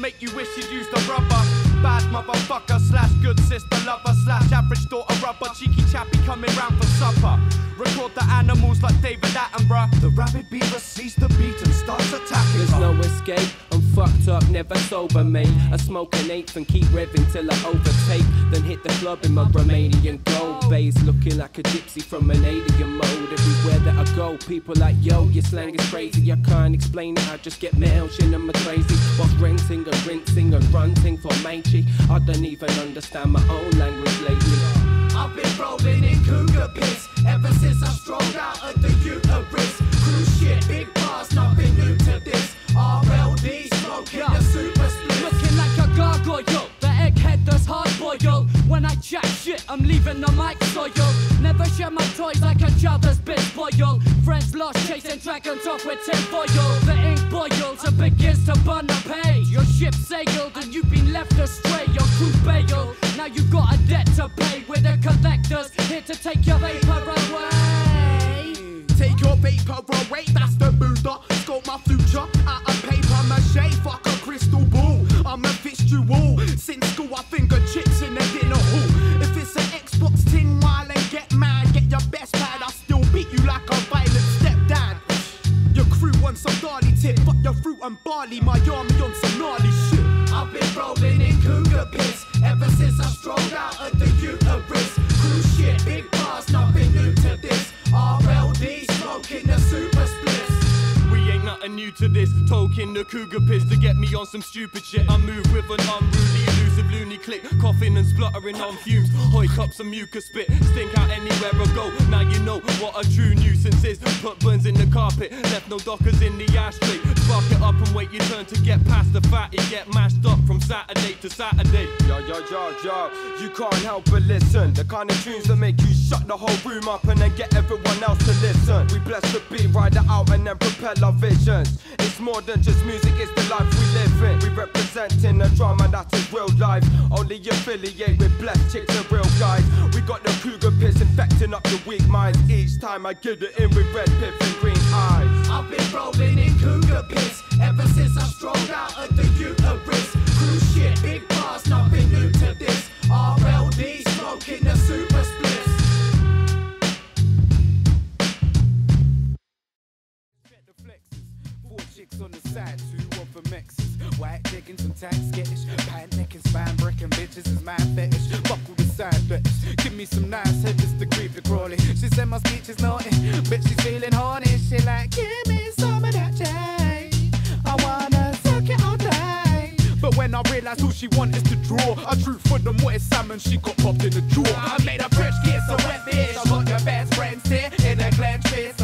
make you wish you'd used a rubber. Bad motherfucker slash good sister lover slash average daughter rubber. Cheeky chappy coming round for supper. Record the animals like David Attenborough. The rabbit beaver sees the beat and starts attacking. There's no escape, I'm fucked up, never sober, mate. I smoke an eighth and keep revving till I overtake. Then hit the club in my Romanian gold base, looking like a gypsy from an alien mode. Everywhere that I go, people like, yo, your slang is crazy. I can't explain it, I just get melting and I'm crazy. Whilst rinsing and rinsing and runting for matey, I don't even understand my own language lately. I've been rolling in Cougar Piss ever since I strolled out of the uterus. Cruise shit, big bars, nothing new to this. RLD smoking the super split. Looking like a gargoyle, the egghead that's hard boiled. When I jack shit, I'm leaving the mic soil. Never share my toys like a child that's been spoiled. Friends lost chasing dragons off with tinfoil. The ink boils and begins to burn the page. Your ship sailed and you've been left astray. Your crew bailed, now you've got a debt to pay. We're the collectors, here to take your vapor away. Take your vapor away, that's the Buddha. Scope my future out of paper mache. Fuck a crystal ball, I'm a visual. Since school I finger chips in the dinner hall. If it's an Xbox ting while they get mad, get your best pad, I'll still beat you like a violent stepdad. Your crew on some darly tip, fuck your fruit and barley, my army on some gnarly shit. I've been rolling in Cougar Piss ever since I strolled out of the uterus. Cruise shit, big bars, nothing new to this. RLD smoking the super splits. We ain't nothing new to this. Talking the Cougar Piss to get me on some stupid shit. I move with an unruly, elusive loony click, coughing and spluttering on fumes. Hoy cups and mucus spit, stink out anywhere I go. Now you know what a true nuisance is. Put burns in the carpet, left no dockers in the ashtray. Spark it up and wait your turn to get past the fatty. Get mashed up from Saturday to Saturday. Yo, yo, yo, yo, you can't help but listen. The kind of tunes that make you shut the whole room up and then get everyone else to listen. We bless the beat, ride it out and then propel our visions. It's more than just music, it's the life we live in. We representing the drama that is real life. Only affiliate with blessed chicks and real guys. We got the Cougar Piss infecting up your weak minds. Each time I get it in with red piff and green eyes. I've been rolling in Cougar Piss ever since I strolled out of the uterus. Cruise shit, big bars, nothing new to this. RLD smoking the super splits. Four chicks on the side, two off a mix. White digging some tax sketch. Pant necking, spine breaking bitches is my fetish. Buckle the side bitch. Give me some nice head, just to creep the crawly. She said my speech is naughty, but she's feeling horny. She like, give me some of that jay. I wanna suck it all day. But when I realized all she want is to draw, I drew for the moist salmon, she got popped in the jaw. I made a bridge, get so wet fish. I got your best friends here in a clench fist.